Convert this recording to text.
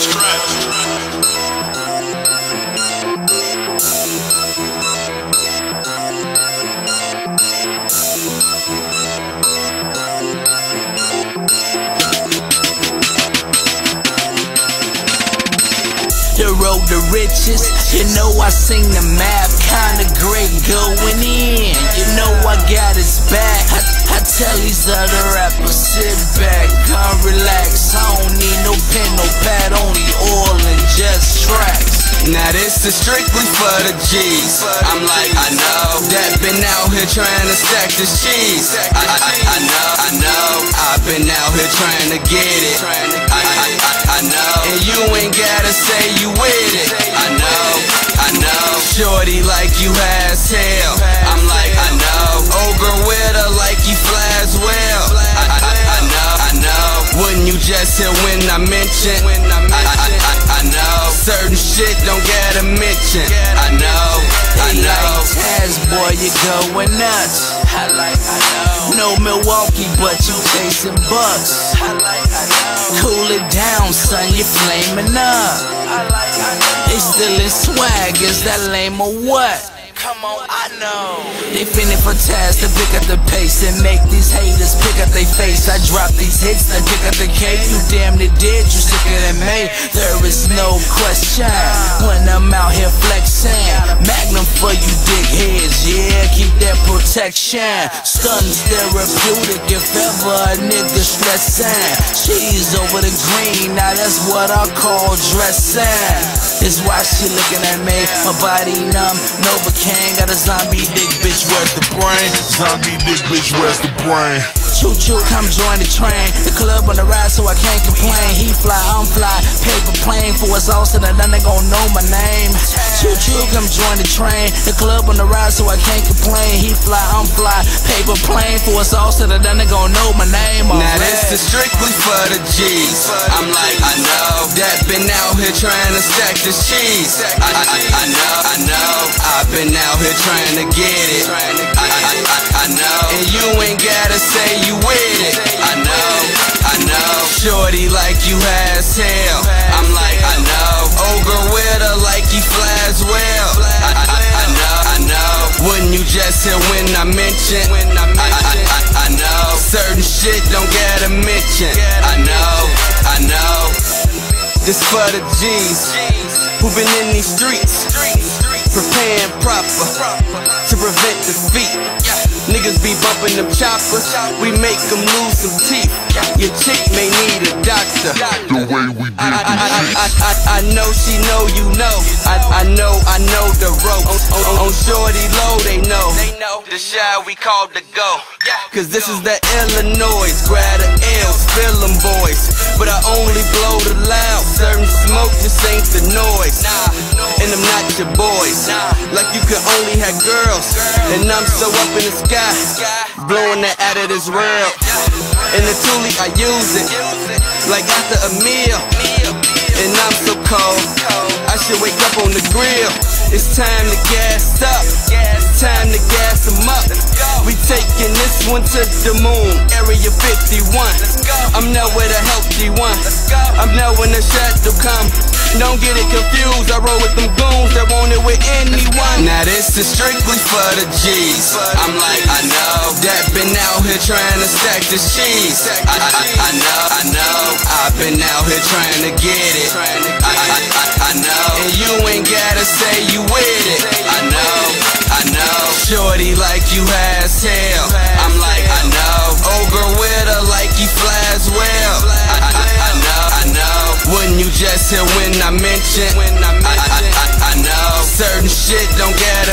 Watch the road to riches, you know I seen the map, kinda great going in, you know I got his back. I tell these other rappers, sit back, come relax, I don't need no pen, no pad, only oil and just tracks. Now this is strictly for the G's, I'm like I know, that been out here trying to stack this cheese, I know, I've been out here trying to get it, I know, and you ain't gotta say you with it. I know, shorty like you high as hell, I'm like I know, ogre with her like you fly as well, I know, wouldn't you just hear when I mention, I know, certain shit don't gotta mention, I know, Taz boy you going nuts, no Milwaukee but you chasing bucks, cool it down son, you flaming up, they still in swag, is that lame or what? Come on, I know. They finna for Taz to pick up the pace and make these haters pick up their face. I drop these hits, then pick up the cake. You damn near did, you sicker than me. There is no question when I'm out here flexing. Magnum for you dickheads, yeah, keep that protection. Stun's therapeutic if ever a nigga stressing. She's over the green, now that's what I call dressing. It's why she looking at me, my body numb, Novocaine. Got a zombie dick bitch, where's the brain? Zombie dick bitch, where's the brain? Choo choo, come join the train. The club on the ride, so I can't complain. He fly, I'm fly, paper plane. For us all said, none they gon' know my name. Choo choo, come join the train. The club on the ride, so I can't complain. He fly, I'm fly, paper plane. For us all said, none they gon' know my name. Now this is strictly for the G's. I'm like I know, that been out here trying to stack this cheese. I know, I've been out here trying to get it. I know, and you ain't gotta say you with it. I know, shorty like you high as hell, I'm like I know, ogre with her like you fly as well, I know, wouldn't you just hear when I mention, I know, certain shit don't gotta mention, I know, this for the G's who been in these streets, preparing proper to prevent defeat. Niggas be bumping them choppers, we make them lose some teeth. Your chick may need a doctor, the way we do I know she know you know, I know the rope. On shorty low they know, the shot we called to go. Cause this is the Illinois, grab the L's, fill them boys. But I only blow the loud, certain smoke just ain't the noise. And I'm not your boys, like you can only have girls. And I'm so up in the sky, blowing that out of this world. And the Thule I use it, like after a meal. And I'm so cold, I should wake up on the grill. It's time to gas up, time to gas them up. We taking this one to the moon, Area 51. I'm nowhere to help you one, I'm knowing the shot to come. Don't get it confused, I roll with them goons that want it with anyone. Now this is strictly for the G's, I'm like I know, that been out here trying to stack this cheese. I know, I've been out here trying to get it, I know, and you ain't gotta say you with it. I know, shorty like you high as hell, I'm like I know, ogre with her like you fly as well, I know, wouldn't you just hear when I mention, I know, certain shit don't get